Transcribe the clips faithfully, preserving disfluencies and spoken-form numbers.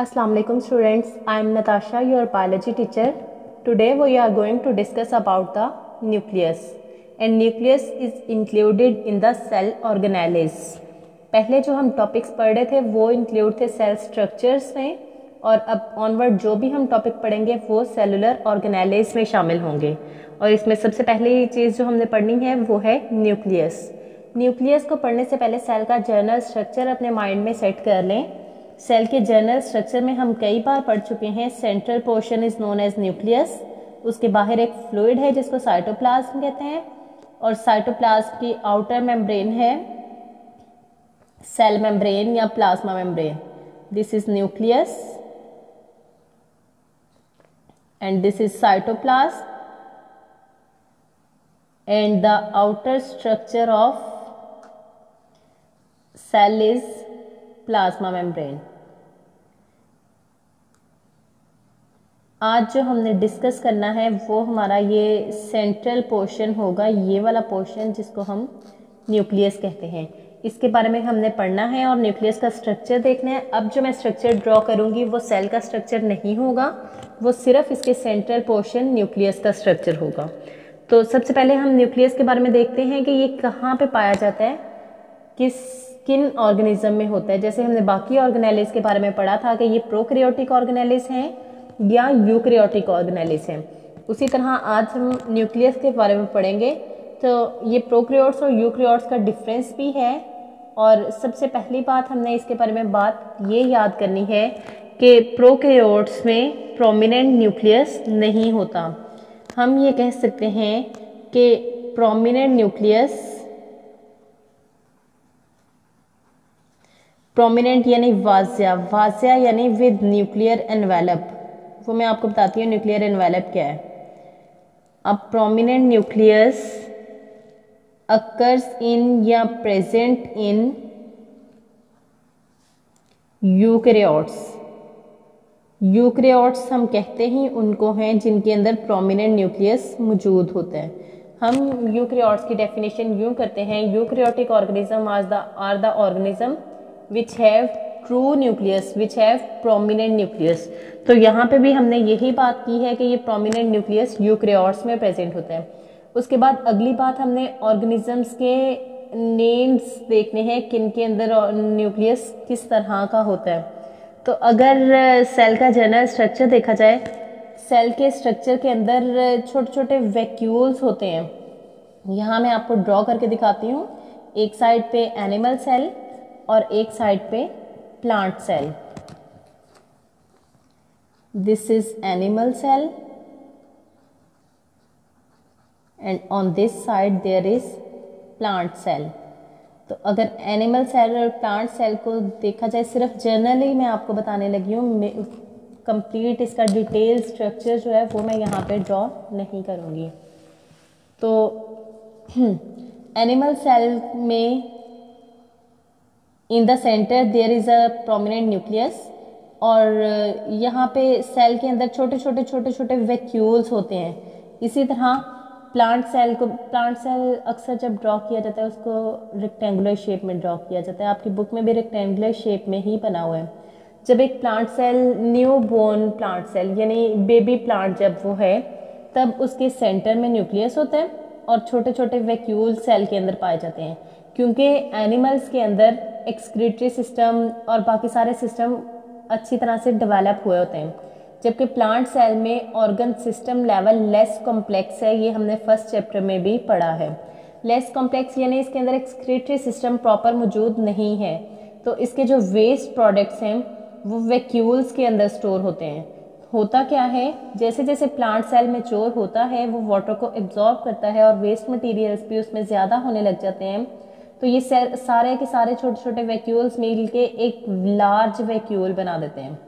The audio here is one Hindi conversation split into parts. अस्सलाम वालेकुम students, I am Natasha, your biology teacher. Today we are going to discuss about the nucleus and nucleus is included in the cell organelles. पहले जो हम टॉपिक्स पढ़ रहे थे वो इंक्लूड थे सेल स्ट्रक्चर्स में, और अब ऑनवर्ड जो भी हम टॉपिक पढ़ेंगे वो सेलुलर ऑर्गेनेलिस में शामिल होंगे. और इसमें सबसे पहली चीज़ जो हमने पढ़नी है वो है न्यूक्लियस. न्यूक्लियस को पढ़ने से पहले सेल का जनरल स्ट्रक्चर अपने माइंड में सेट कर लें. सेल के जनरल स्ट्रक्चर में हम कई बार पढ़ चुके हैं. Central portion is known as nucleus. उसके बाहर एक फ्लूइड है जिसको साइटोप्लाज्म कहते हैं, और साइटोप्लाज्म की आउटर मेम्ब्रेन है सेल मेम्ब्रेन या plasma membrane. This is nucleus and this is cytoplasm, and the outer structure of cell is plasma membrane. आज जो हमने डिस्कस करना है वो हमारा ये सेंट्रल पोर्शन होगा, ये वाला पोर्शन जिसको हम न्यूक्लियस कहते हैं. इसके बारे में हमने पढ़ना है और न्यूक्लियस का स्ट्रक्चर देखना है. अब जो मैं स्ट्रक्चर ड्रॉ करूँगी वो सेल का स्ट्रक्चर नहीं होगा, वो सिर्फ इसके सेंट्रल पोर्शन न्यूक्लियस का स्ट्रक्चर होगा. तो सबसे पहले हम न्यूक्लियस के बारे में देखते हैं कि ये कहाँ पर पाया जाता है, किस किन ऑर्गेनिज्म में होता है. जैसे हमने बाकी ऑर्गेनेलिस के बारे में पढ़ा था कि ये प्रोकैरियोटिक ऑर्गेनेलिस हैं या यूकैरियोटिक ऑर्गेनेलिस हैं, उसी तरह आज हम न्यूक्लियस के बारे में पढ़ेंगे. तो ये प्रोकैरियोट्स और यूकैरियोट्स का डिफरेंस भी है. और सबसे पहली बात हमने इसके बारे में बात ये याद करनी है कि प्रोकैरियोट्स में प्रोमिनेंट न्यूक्लियस नहीं होता. हम ये कह सकते हैं कि प्रोमिनेंट न्यूक्लियस प्रोमिनेंट यानी वाजिया, वाजिया यानी विद न्यूक्लियर एनवेलप. वो मैं आपको बताती हूँ न्यूक्लियर एनवेलप क्या है. अब प्रोमिनेंट न्यूक्लियस अकर्स इन या प्रेजेंट इन यूकैरियोट्स. यूकैरियोट्स हम कहते ही उनको हैं जिनके अंदर प्रोमिनेंट न्यूक्लियस मौजूद होता है. हम यूकैरियोट्स की डेफिनेशन यूँ करते हैं, eukaryotic organism are the are the organism which have true nucleus, which have prominent nucleus. तो यहाँ पे भी हमने यही बात की है कि ये prominent nucleus यूकैरियोट्स में present होता है. उसके बाद अगली बात हमने organisms के names देखने हैं, किन के अंदर nucleus किस तरह का होता है. तो अगर cell का general structure देखा जाए, cell के structure के अंदर छोटे छोटे vacuoles होते हैं. यहाँ मैं आपको draw करके दिखाती हूँ. एक side पे animal cell और एक साइड पे plant cell. This is animal cell and on this side there is plant cell. तो अगर एनिमल सेल और प्लांट सेल को देखा जाए, सिर्फ जनरली मैं आपको बताने लगी हूँ, कंप्लीट इसका डिटेल स्ट्रक्चर जो है वो मैं यहाँ पे ड्रॉ नहीं करूँगी. तो एनिमल सेल में in the centre there is a prominent nucleus, और यहाँ पे सेल के अंदर छोटे छोटे छोटे छोटे वैक्यूल्स होते हैं. इसी तरह प्लांट सेल को प्लांट सेल अक्सर जब ड्रॉ किया जाता है उसको रेक्टेंगुलर शेप में ड्रॉ किया जाता है. आपकी बुक में भी रेक्टेंगुलर शेप में ही बना हुआ है. जब एक plant cell new born plant cell यानी बेबी प्लांट जब वो है, तब उसके सेंटर में न्यूक्लियस होता है और छोटे छोटे वैक्यूल सेल के अंदर पाए जाते हैं. क्योंकि एनिमल्स के अंदर एक्सक्रीटरी सिस्टम और बाकी सारे सिस्टम अच्छी तरह से डेवलप हुए होते हैं, जबकि प्लांट सेल में organ system level less complex है. ये हमने फर्स्ट चैप्टर में भी पढ़ा है. लेस कॉम्प्लेक्स यानी इसके अंदर एक्सक्रीटरी सिस्टम प्रॉपर मौजूद नहीं है, तो इसके जो वेस्ट प्रोडक्ट्स हैं वो वैक्यूल्स के अंदर स्टोर होते हैं. होता क्या है, जैसे जैसे प्लांट सेल मैच्योर होता है वो वाटर को एब्जॉर्ब करता है और वेस्ट मटेरियल्स भी उसमें ज़्यादा होने लग जाते हैं. तो ये सारे के सारे छोटे छोटे वैक्यूल्स मिल के एक लार्ज वैक्यूल बना देते हैं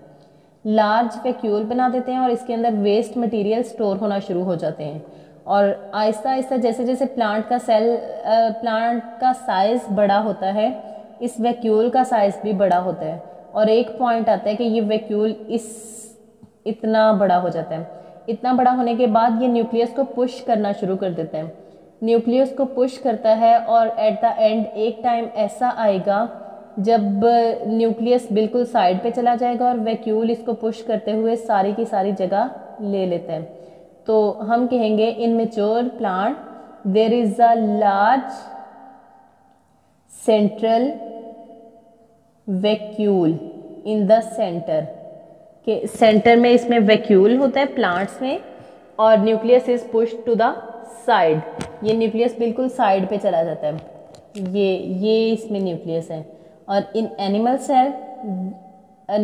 लार्ज वैक्यूल बना देते हैं और इसके अंदर वेस्ट मटेरियल स्टोर होना शुरू हो जाते हैं. और आहिस्ता आहिस्ता जैसे जैसे प्लांट का सेल प्लांट का साइज़ बड़ा होता है, इस वैक्यूल का साइज़ भी बड़ा होता है, और एक पॉइंट आता है कि ये वैक्यूल इस इतना बड़ा हो जाता है. इतना बड़ा होने के बाद ये न्यूक्लियस को पुश करना शुरू कर देते हैं. न्यूक्लियस को पुश करता है और एट द एंड एक टाइम ऐसा आएगा जब न्यूक्लियस बिल्कुल साइड पे चला जाएगा और वैक्यूल इसको पुश करते हुए सारी की सारी जगह ले लेते हैं, तो हम कहेंगे in mature plant there is a large central vacuole in the centre, के सेंटर में इसमें वैक्यूल होता है प्लांट्स में, और nucleus is pushed to the side, ये न्यूक्लियस बिल्कुल साइड पे चला जाता है, ये ये इसमें न्यूक्लियस है। और in animal cell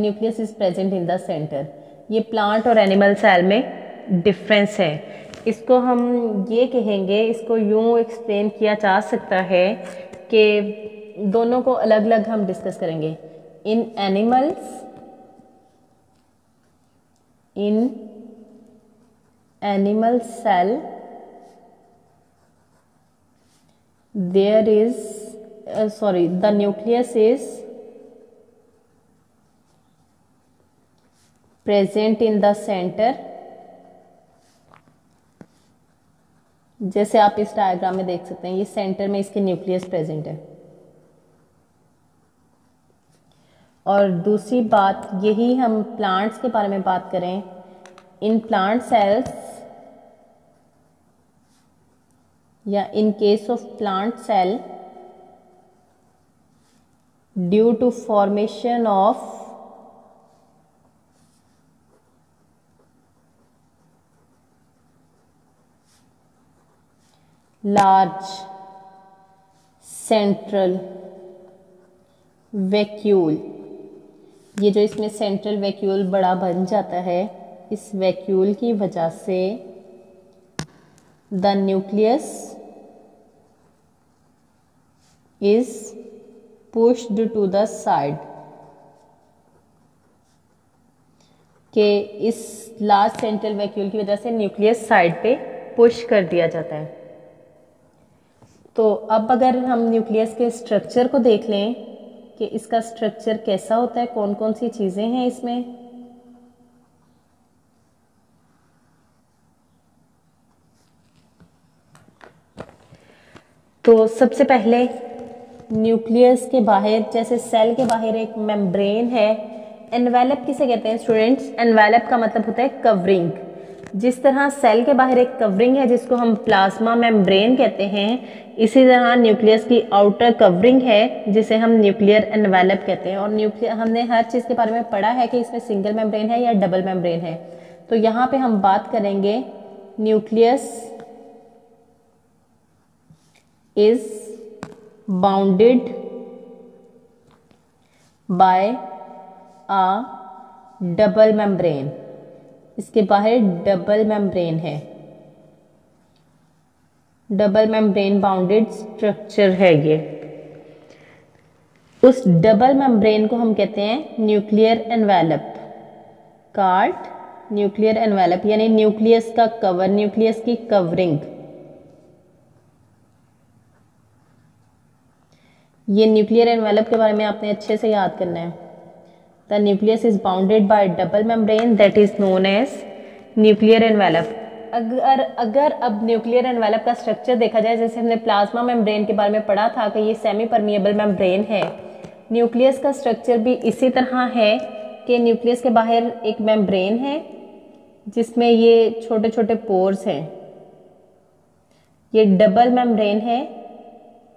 nucleus is present in the centre, ये प्लांट और एनिमल सेल में डिफरेंस है। इसको हम ये कहेंगे, इसको यूँ एक्सप्लेन किया जा सकता है कि दोनों को अलग अलग हम डिस्कस करेंगे। In animals in animal cell there is sorry the nucleus is present in the centre, जैसे आप इस डायग्राम में देख सकते हैं, ये सेंटर में इसके न्यूक्लियस प्रेजेंट है। और दूसरी बात, यही हम प्लांट्स के बारे में बात करें, इन प्लांट सेल्स या in case of plant cell due to formation of large central vacuole, ये जो इसमें सेंट्रल वैक्यूल बड़ा बन जाता है, इस वैक्यूल की वजह से the nucleus is pushed to the side, के इस लार्ज सेंट्रल वैक्यूल की वजह से न्यूक्लियस साइड पे पुश कर दिया जाता है। तो अब अगर हम न्यूक्लियस के स्ट्रक्चर को देख लें कि इसका स्ट्रक्चर कैसा होता है, कौन कौन सी चीज़ें हैं इसमें, तो सबसे पहले न्यूक्लियस के बाहर, जैसे सेल के बाहर एक मेम्ब्रेन है। एनवेलप किसे कहते हैं स्टूडेंट्स? एनवेलप का मतलब होता है कवरिंग। जिस तरह सेल के बाहर एक कवरिंग है जिसको हम प्लाज्मा मेम्ब्रेन कहते हैं, इसी तरह न्यूक्लियस की आउटर कवरिंग है जिसे हम न्यूक्लियर एनवेलप कहते हैं। और न्यूक्लियर हमने हर चीज़ के बारे में पढ़ा है कि इसमें सिंगल मेम्ब्रेन है या डबल मेम्ब्रेन है। तो यहाँ पे हम बात करेंगे nucleus is bounded by a double membrane, इसके बाहर डबल मेम्ब्रेन है, डबल मेम्ब्रेन बाउंडेड स्ट्रक्चर है ये। उस डबल मेम्ब्रेन को हम कहते हैं nuclear envelope card, nuclear envelope यानी न्यूक्लियस का कवर, न्यूक्लियस की कवरिंग। ये न्यूक्लियर एनवेलप के बारे में आपने अच्छे से याद करना है। The nucleus is bounded by a double membrane that is known as nuclear envelope। अगर अगर अब न्यूक्लियर एनवेलप का स्ट्रक्चर देखा जाए, जैसे हमने प्लाज्मा मेम्ब्रेन के बारे में पढ़ा था कि ये सेमी परमिएबल मेम्ब्रेन है, न्यूक्लियस का स्ट्रक्चर भी इसी तरह है कि न्यूक्लियस के बाहर एक मेम्ब्रेन है जिसमें ये छोटे छोटे पोर्स हैं, ये डबल मेम्ब्रेन है,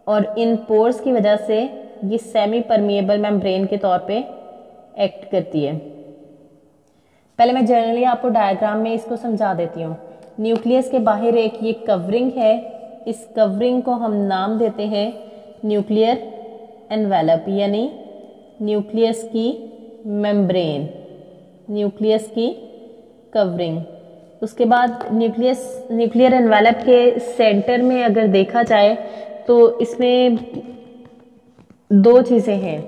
और इन पोर्स की वजह से ये सेमी परमिएबल मेम्ब्रेन के तौर पे एक्ट करती है। पहले मैं जनरली आपको डायग्राम में इसको समझा देती हूँ। न्यूक्लियस के बाहर एक ये कवरिंग है, इस कवरिंग को हम नाम देते हैं न्यूक्लियर एनवेलप यानी न्यूक्लियस की मेम्ब्रेन, न्यूक्लियस की कवरिंग। उसके बाद न्यूक्लियस न्यूक्लियर एनवेलप के सेंटर में अगर देखा जाए तो इसमें दो चीज़ें हैं।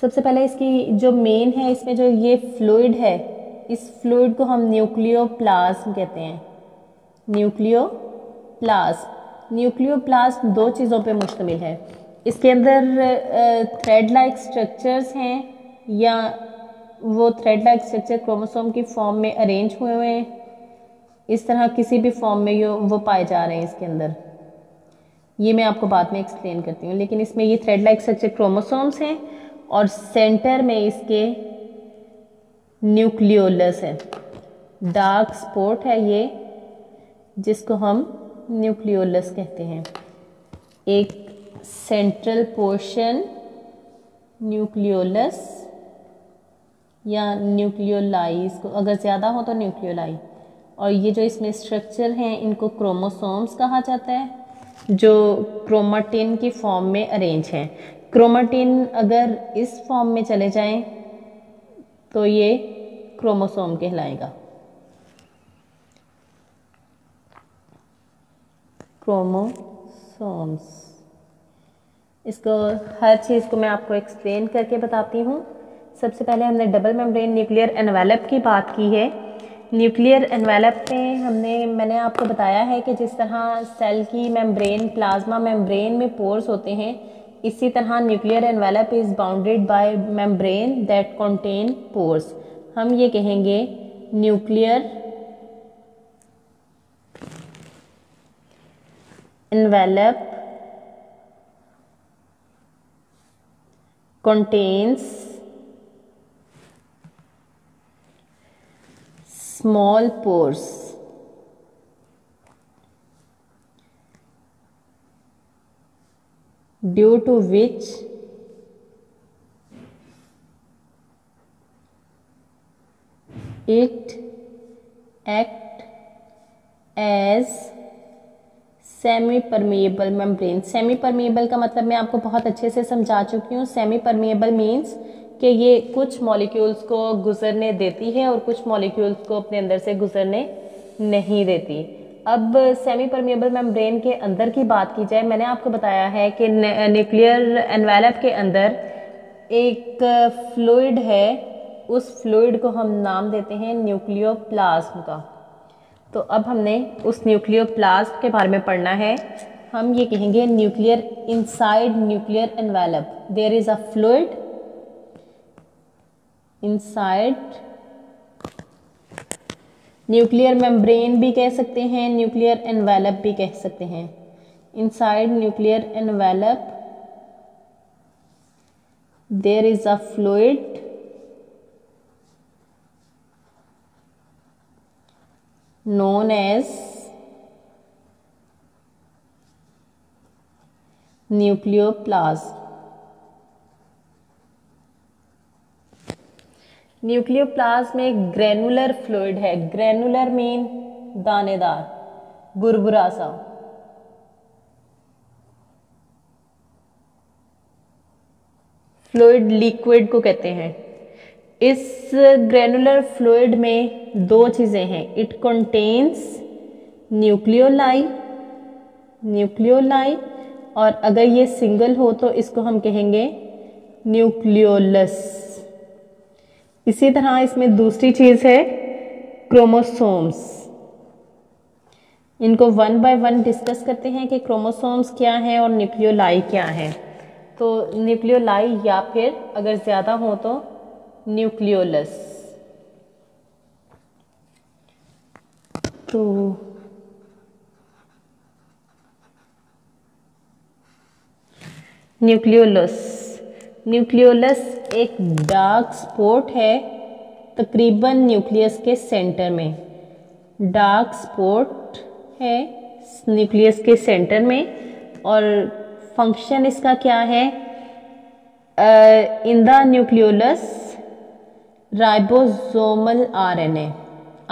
सबसे पहले इसकी जो मेन है, इसमें जो ये फ्लूइड है, इस फ्लूइड को हम न्यूक्लियोप्लाज्म कहते हैं, न्यूक्लियोप्लाज्म। न्यूक्लियोप्लाज्म दो चीज़ों पे मुश्तमिल है, इसके अंदर थ्रेड लाइक स्ट्रक्चर्स हैं, या वो थ्रेड लाइक स्ट्रक्चर क्रोमोसोम की फॉर्म में अरेंज हुए हुए हैं, इस तरह किसी भी फॉर्म में यो वो पाए जा रहे हैं इसके अंदर। ये मैं आपको बाद में एक्सप्लेन करती हूँ। लेकिन इसमें ये थ्रेड लाइक स्ट्रक्चर क्रोमोसोम्स हैं और सेंटर में इसके न्यूक्लियोलस है, डार्क स्पॉट है ये जिसको हम न्यूक्लियोलस कहते हैं। एक सेंट्रल पोर्शन न्यूक्लियोलस या न्यूक्लियोलाई, इसको अगर ज़्यादा हो तो न्यूक्लियोलाई, और ये जो इसमें स्ट्रक्चर हैं इनको क्रोमोसोम्स कहा जाता है जो क्रोमाटिन की फॉर्म में अरेंज हैं। क्रोमाटिन अगर इस फॉर्म में चले जाएं तो ये क्रोमोसोम कहलाएगा, क्रोमोसोम्स। इसको हर चीज़ को मैं आपको एक्सप्लेन करके बताती हूँ। सबसे पहले हमने डबल मेम्ब्रेन न्यूक्लियर एनवेलप की बात की है। न्यूक्लियर एनवेलप में हमने मैंने आपको बताया है कि जिस तरह सेल की मेम्ब्रेन प्लाज्मा मेम्ब्रेन में पोर्स होते हैं, इसी तरह nuclear envelope is bounded by membrane that contain pores. हम ये कहेंगे nuclear envelope contains small pores. Due to which it act as semi permeable membrane. Semi permeable का मतलब मैं आपको बहुत अच्छे से समझा चुकी हूँ। सेमी परमिएबल मीन्स कि ये कुछ मॉलिक्यूल्स को गुजरने देती है और कुछ मॉलिक्यूल्स को अपने अंदर से गुजरने नहीं देती। अब सेमी परमिएबल मेम्ब्रेन के अंदर की बात की जाए, मैंने आपको बताया है कि न्यूक्लियर एनवेलप के अंदर एक फ्लूइड है, उस फ्लूइड को हम नाम देते हैं न्यूक्लियोप्लाज्म का। तो अब हमने उस न्यूक्लियोप्लाज्म के बारे में पढ़ना है। हम ये कहेंगे nuclear inside nuclear envelope there is a fluid inside nuclear membrane भी कह सकते हैं, न्यूक्लियर एनवेलप भी कह सकते हैं। Inside nuclear envelope there is a fluid known as nucleoplasm. Nucleoplasm में ग्रेनुलर फ्लूइड है। ग्रेनुलर मीन दानेदार, बुरबुरा सा। फ्लूइड लिक्विड को कहते हैं। इस ग्रेनुलर फ्लूइड में दो चीजें हैं, इट कंटेन्स न्यूक्लियोलाई, न्यूक्लियोलाई और अगर ये सिंगल हो तो इसको हम कहेंगे न्यूक्लियोलस। इसी तरह इसमें दूसरी चीज़ है क्रोमोसोम्स। इनको वन बाय वन डिस्कस करते हैं कि क्रोमोसोम्स क्या हैं और न्यूक्लियोलाई क्या हैं। तो न्यूक्लियोलाई या फिर अगर ज़्यादा हो तो न्यूक्लियोलस। तो न्यूक्लियोलस न्यूक्लियोलस एक डार्क स्पॉट है तकरीबन न्यूक्लियस के सेंटर में। डार्क स्पॉट है न्यूक्लियस के सेंटर में और फंक्शन इसका क्या है? In the nucleolus ribosomal RNA.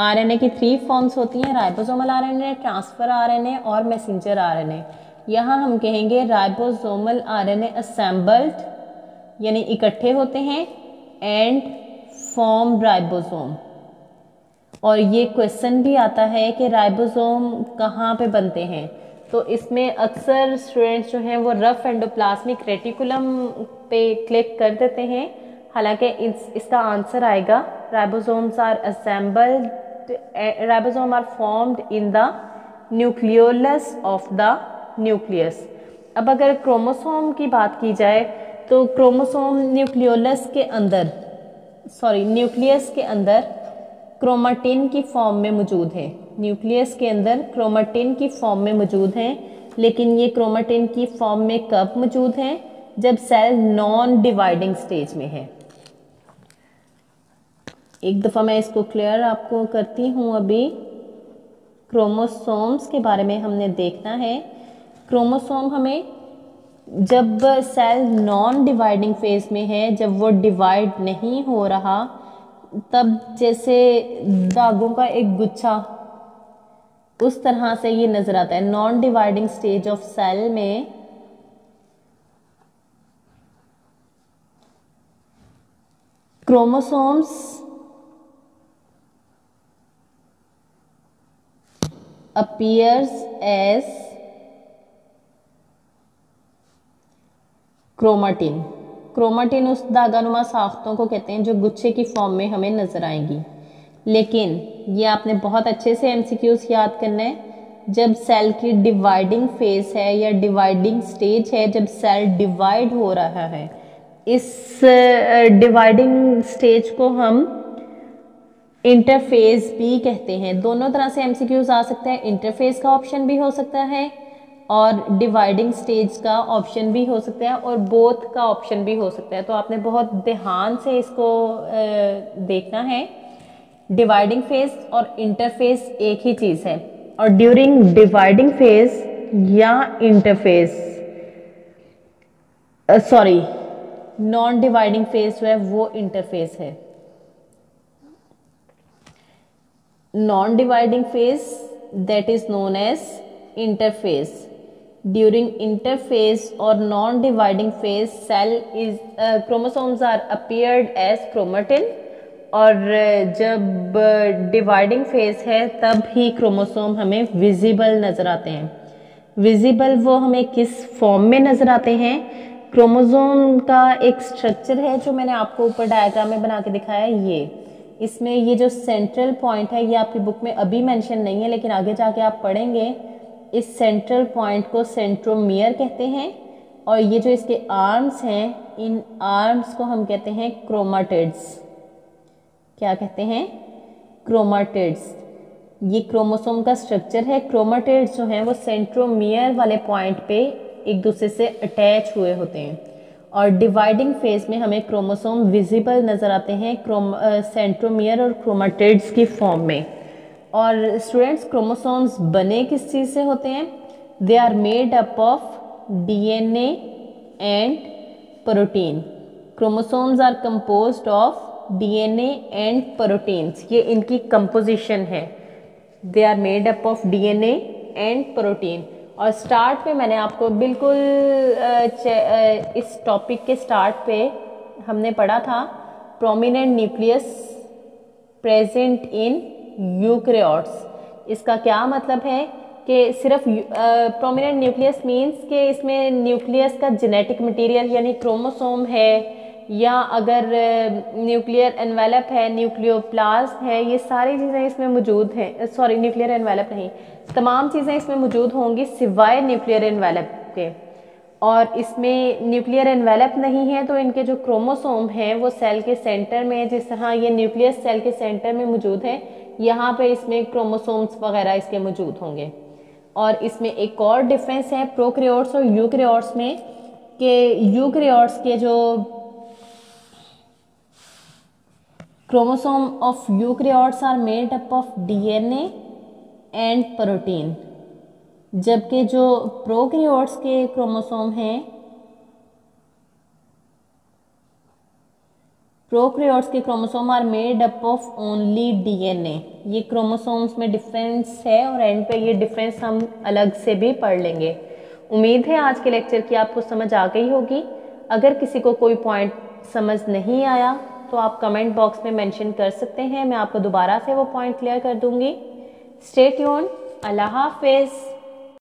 RNA की थ्री फॉर्म्स होती हैं, राइबोसोमल आरएनए, ट्रांसफर आरएनए और मैसेंजर आरएनए। यहाँ हम कहेंगे राइबोसोमल आरएनए असेंबल्ड यानी इकट्ठे होते हैं एंड फॉर्म राइबोसोम। और ये क्वेश्चन भी आता है कि राइबोसोम कहाँ पे बनते हैं, तो इसमें अक्सर स्टूडेंट्स जो हैं वो रफ एंडोप्लाज्मिक रेटिकुलम पे क्लिक कर देते हैं, हालांकि इस, इसका आंसर आएगा ribosomes are assembled, ribosome are formed in the nucleolus of the nucleus. अब अगर क्रोमोसोम की बात की जाए तो क्रोमोसोम न्यूक्लियोलस के अंदर सॉरी न्यूक्लियस के अंदर क्रोमाटिन की फॉर्म में मौजूद है। न्यूक्लियस के अंदर क्रोमाटिन की फॉर्म में मौजूद हैं लेकिन ये क्रोमेटिन की फॉर्म में कब मौजूद हैं? जब सेल नॉन डिवाइडिंग स्टेज में है। एक दफ़ा मैं इसको क्लियर आपको करती हूँ। अभी क्रोमोसोम्स के बारे में हमने देखना है। क्रोमोसोम हमें जब सेल नॉन डिवाइडिंग फेज में है, जब वो डिवाइड नहीं हो रहा, तब जैसे दागों का एक गुच्छा, उस तरह से ये नज़र आता है। Non dividing stage of cell में chromosomes appears as chromatin. Chromatin उस दागानुमा साख्तों को कहते हैं जो गुच्छे की फॉर्म में हमें नजर आएंगी। लेकिन ये आपने बहुत अच्छे से एमसीक्यूज याद करना है। जब सेल की डिवाइडिंग फेज है या डिवाइडिंग स्टेज है, जब सेल डिवाइड हो रहा है, इस डिवाइडिंग स्टेज को हम इंटरफेस भी कहते हैं। दोनों तरह से एमसीक्यूज आ सकते हैं। इंटरफेस का ऑप्शन भी हो सकता है और डिवाइडिंग स्टेज का ऑप्शन भी हो सकता है और बोथ का ऑप्शन भी हो सकता है। तो आपने बहुत ध्यान से इसको देखना है। डिवाइडिंग फेज और इंटरफेस एक ही चीज़ है। और ड्यूरिंग डिवाइडिंग फेज या interphase sorry non dividing phase जो है वो इंटरफेस है। Non dividing phase that is known as interphase. During interphase और non dividing phase cell is chromosomes are appeared as chromatin. और जब डिवाइडिंग फेज है तब ही क्रोमोसोम हमें विजिबल नज़र आते हैं। विजिबल वो हमें किस फॉर्म में नज़र आते हैं? क्रोमोसोम का एक स्ट्रक्चर है जो मैंने आपको ऊपर डायग्राम में बना के दिखाया है। ये इसमें ये जो सेंट्रल पॉइंट है, ये आपकी बुक में अभी मेंशन नहीं है लेकिन आगे जाके आप पढ़ेंगे। इस सेंट्रल पॉइंट को सेंट्रोमियर कहते हैं। और ये जो इसके आर्म्स हैं, इन आर्म्स को हम कहते हैं क्रोमाटिड्स। क्या कहते हैं? क्रोमाटिड्स। ये क्रोमोसोम का स्ट्रक्चर है। क्रोमाटिड्स जो हैं वो सेंट्रोमियर वाले पॉइंट पे एक दूसरे से अटैच हुए होते हैं। और डिवाइडिंग फेज में हमें क्रोमोसोम विजिबल नज़र आते हैं क्रोम सेंट्रोमियर और क्रोमाटिड्स की फॉर्म में। और स्टूडेंट्स, क्रोमोसोम्स बने किस चीज़ से होते हैं? They are made up of DNA and protein. Chromosomes are composed of DNA and proteins. ये इनकी कंपोजिशन है। They are made up of DNA and protein. और स्टार्ट में मैंने आपको बिल्कुल इस टॉपिक के स्टार्ट पे हमने पढ़ा था, prominent nucleus present in eukaryotes. इसका क्या मतलब है कि सिर्फ प्रोमिनेंट न्यूक्लियस मीन्स के इसमें न्यूक्लियस का जेनेटिक मटेरियल यानी क्रोमोसोम है, या अगर न्यूक्लियर एनवेलप है, न्यूक्लियोप्लास्ट है, ये सारी चीज़ें इसमें मौजूद हैं। सॉरी न्यूक्लियर एनवेलप नहीं, तमाम चीज़ें इसमें मौजूद होंगी सिवाय न्यूक्लियर एनवेलप के। और इसमें न्यूक्लियर एनवेलप नहीं है तो इनके जो क्रोमोसोम हैं वो सेल के सेंटर में, जिस तरह ये न्यूक्लियस सेल के सेंटर में मौजूद है, यहाँ पर इसमें क्रोमोसोम्स वगैरह इसके मौजूद होंगे। और इसमें एक और डिफ्रेंस है प्रोकैरियोट्स और यूकैरियोट्स में कि यूकैरियोट्स के जो chromosome of eukaryotes are made up of DNA and protein, जबकि जो प्रोकैरियोट्स के क्रोमोसोम हैं, प्रोकैरियोट्स के chromosome are made up of only DNA. ये क्रोमोसोम्स में डिफरेंस है और एंड पे ये डिफरेंस हम अलग से भी पढ़ लेंगे। उम्मीद है आज के लेक्चर की आपको समझ आ गई होगी। अगर किसी को कोई पॉइंट समझ नहीं आया तो आप कमेंट बॉक्स में मेंशन कर सकते हैं। मैं आपको दोबारा से वो पॉइंट क्लियर कर दूंगी। Stay tuned. अल्लाह हाफिज़।